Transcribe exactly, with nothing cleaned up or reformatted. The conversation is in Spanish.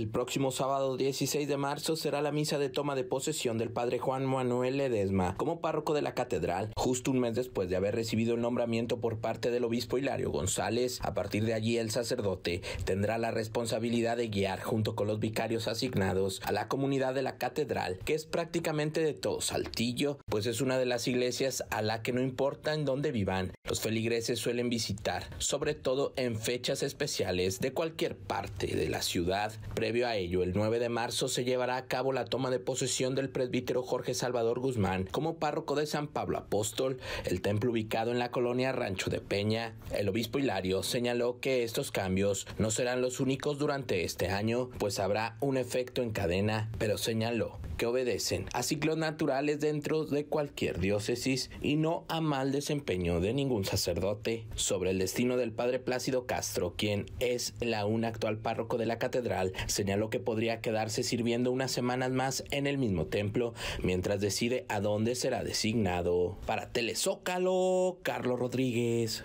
El próximo sábado dieciséis de marzo será la misa de toma de posesión del padre Juan Manuel Ledesma como párroco de la catedral, justo un mes después de haber recibido el nombramiento por parte del obispo Hilario González. A partir de allí, el sacerdote tendrá la responsabilidad de guiar, junto con los vicarios asignados, a la comunidad de la catedral, que es prácticamente de todo Saltillo, pues es una de las iglesias a la que no importa en dónde vivan, los feligreses suelen visitar, sobre todo en fechas especiales de cualquier parte de la ciudad. Previo a ello, el nueve de marzo se llevará a cabo la toma de posesión del presbítero Jorge Salvador Guzmán como párroco de San Pablo Apóstol, el templo ubicado en la colonia Rancho de Peña. El obispo Hilario señaló que estos cambios no serán los únicos durante este año, pues habrá un efecto en cadena, pero señaló que obedecen a ciclos naturales dentro de cualquier diócesis y no a mal desempeño de ningún sacerdote. Sobre el destino del padre Plácido Castro, quien es el aún actual párroco de la catedral, señaló que podría quedarse sirviendo unas semanas más en el mismo templo mientras decide a dónde será designado. Para Telezócalo, Carlos Rodríguez.